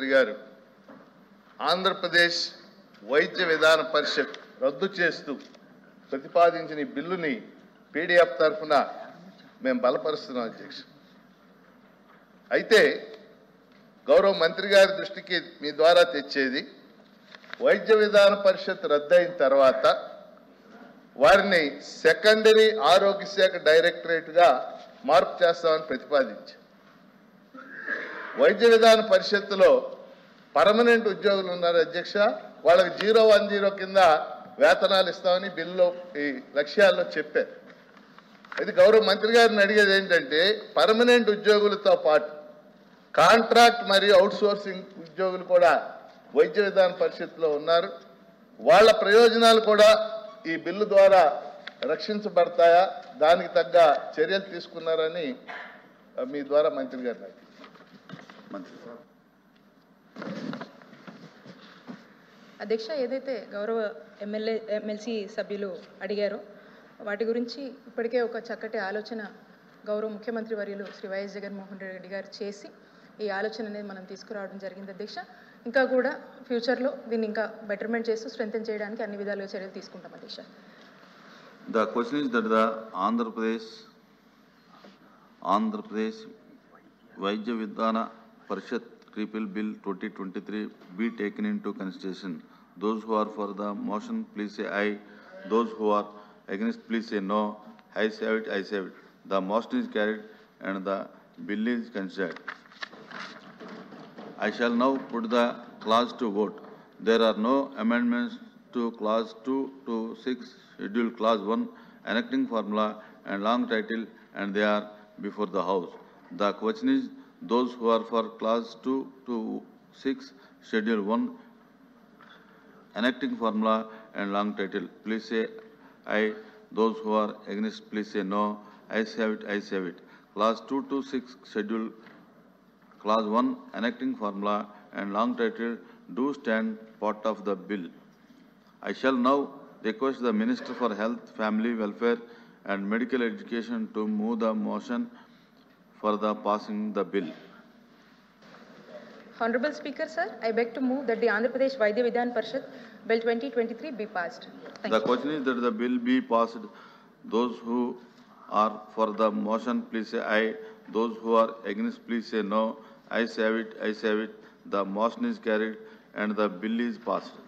Manthri Garu, Andhra Pradesh Vaidya Vidhan Parishad రద్దు చేస్తూ ప్రతిపాదించిన ఈ బిల్లుని పీడీఎఫ్ తరఫున మేము బలపరుస్తున్నాం అధ్యక్ష. అయితే గౌరవ మంత్రి గారి దృష్టికి మీ ద్వారా తెచ్చేది వైద్య విధాన పరిషత్ రద్దయిన తర్వాత వారిని సెకండరీ ఆరోగ్య శాఖ డైరెక్టరేట్గా మార్పు చేస్తామని ప్రతిపాదించారు. వైద్య విధాన పరిషత్తులో పర్మనెంట్ ఉద్యోగులు ఉన్నారు అధ్యక్ష, వాళ్ళకి 010 కింద వేతనాలు ఇస్తామని బిల్లులో ఈ లక్ష్యాల్లో చెప్పారు. అయితే గౌరవ మంత్రి గారిని అడిగేది ఏంటంటే పర్మనెంట్ ఉద్యోగులతో పాటు కాంట్రాక్ట్ మరియు అవుట్సోర్సింగ్ ఉద్యోగులు కూడా వైద్య విధాన పరిషత్తులో ఉన్నారు, వాళ్ళ ప్రయోజనాలు కూడా ఈ బిల్లు ద్వారా రక్షించబడతాయా, దానికి తగ్గ చర్యలు తీసుకున్నారని మీ ద్వారా మంత్రి గారిని అడిగారు. అధ్యక్ష, ఏదైతే గౌరవ ఎమ్మెల్సీ సభ్యులు అడిగారో వాటి గురించి ఇప్పటికే ఒక చక్కటి ఆలోచన గౌరవ ముఖ్యమంత్రి వర్యులు శ్రీ వైఎస్ జగన్మోహన్ రెడ్డి గారు చేసి ఈ ఆలోచన అనేది మనం తీసుకురావడం జరిగింది అధ్యక్ష. ఇంకా కూడా ఫ్యూచర్లో దీన్ని ఇంకా బెటర్మెంట్ చేస్తూ స్ట్రెంథెన్ చేయడానికి అన్ని విధాలుగా చర్యలు తీసుకుంటాం అధ్యక్ష. The question is that the Andhra Pradesh Vaidya Vidhana Parishad Repeal Bill 2023 be taken into consideration. Those who are for the motion, please say aye. Those who are against, please say no. Ayes have it, ayes have it. The motion is carried and the bill is considered. I shall now put the clause to vote. There are no amendments to clause 2 to 6, schedule clause 1, enacting formula and long title, and they are before the house. The question is, those who are for clause 2 to 6, schedule 1, enacting formula and long title, please say aye. Those who are against, please say no. Ayes have it, ayes have it. Clause 2 to 6, schedule clause 1, enacting formula and long title do stand part of the bill. I shall now request the Minister for Health, Family Welfare and Medical Education to move the motion for the passing the bill. Honorable Speaker, sir, I beg to move that the Andhra Pradesh Vaidya Vidhan Parishad Bill 2023 be passed. The question is that the bill be passed. Those who are for the motion, please say aye. Those who are against, please say no. Ayes have it, ayes have it. The motion is carried and the bill is passed.